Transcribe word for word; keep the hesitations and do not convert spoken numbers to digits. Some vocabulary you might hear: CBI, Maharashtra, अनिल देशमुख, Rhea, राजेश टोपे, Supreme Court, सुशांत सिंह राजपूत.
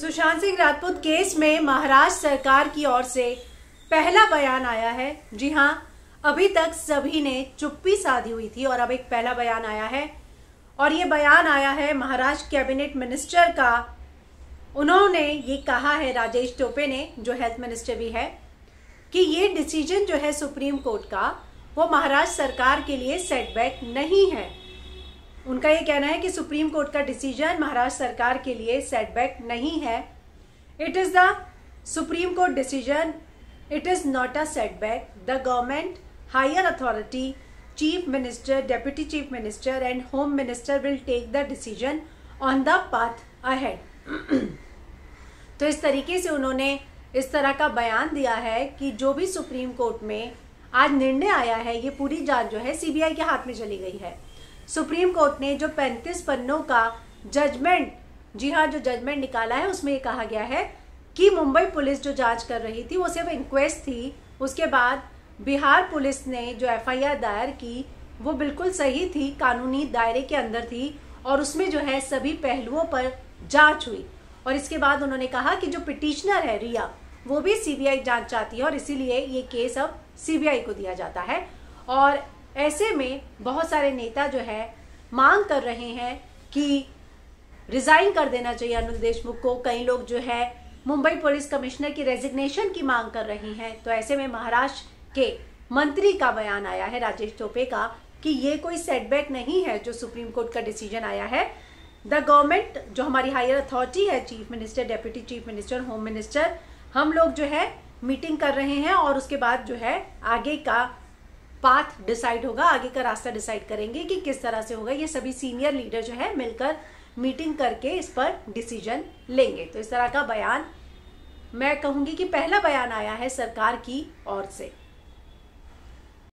सुशांत सिंह राजपूत case में महाराष्ट्र सरकार की ओर से पहला बयान आया है। जी हाँ, अभी तक सभी ने चुप्पी साधी हुई थी और अब एक पहला बयान आया है और ये बयान आया है महाराष्ट्र कैबिनेट मिनिस्टर का। उन्होंने ये कहा है, राजेश टोपे ने, जो हेल्थ मिनिस्टर भी है, कि ये डिसीजन जो है सुप्रीम कोर्ट का वो महाराष्ट्र सरकार के लिए सेटबैक नहीं है। उनका ये कहना है कि सुप्रीम कोर्ट का डिसीजन महाराष्ट्र सरकार के लिए सेटबैक नहीं है। It is the supreme court decision, it is not a setback. The government, higher authority, chief minister, deputy chief minister and home minister will take the decision on the path ahead. तो इस तरीके से उन्होंने इस तरह का बयान दिया है कि जो भी सुप्रीम कोर्ट में आज निर्णय आया है, ये पूरी जांच जो है सीबीआई के हाथ में चली गई है। सुप्रीम कोर्ट ने जो पैंतीस पन्नों का जजमेंट, जी हाँ, जो जजमेंट निकाला है उसमें ये कहा गया है कि मुंबई पुलिस जो जांच कर रही थी वो सिर्फ इंक्वेस्ट थी। उसके बाद बिहार पुलिस ने जो एफआईआर दायर की वो बिल्कुल सही थी, कानूनी दायरे के अंदर थी और उसमें जो है सभी पहलुओं पर जांच हुई। और इसके बाद उन्होंने कहा कि जो पिटिशनर है रिया, वो भी सीबीआई जांच चाहती है और इसीलिए ये केस अब सीबीआई को दिया जाता है। और ऐसे में बहुत सारे नेता जो है मांग कर रहे हैं कि रिज़ाइन कर देना चाहिए अनिल देशमुख को। कई लोग जो है मुंबई पुलिस कमिश्नर की रेजिग्नेशन की मांग कर रहे हैं। तो ऐसे में महाराष्ट्र के मंत्री का बयान आया है, राजेश टोपे का, कि ये कोई सेटबैक नहीं है जो सुप्रीम कोर्ट का डिसीजन आया है। द गवर्नमेंट, जो हमारी हायर अथॉरिटी है, chief minister, deputy chief minister, home minister, हम लोग जो है मीटिंग कर रहे हैं और उसके बाद जो है आगे का पाथ डिसाइड होगा, आगे का रास्ता डिसाइड करेंगे कि किस तरह से होगा। ये सभी सीनियर लीडर जो है मिलकर मीटिंग करके इस पर डिसीजन लेंगे। तो इस तरह का बयान, मैं कहूँगी कि पहला बयान आया है सरकार की ओर से।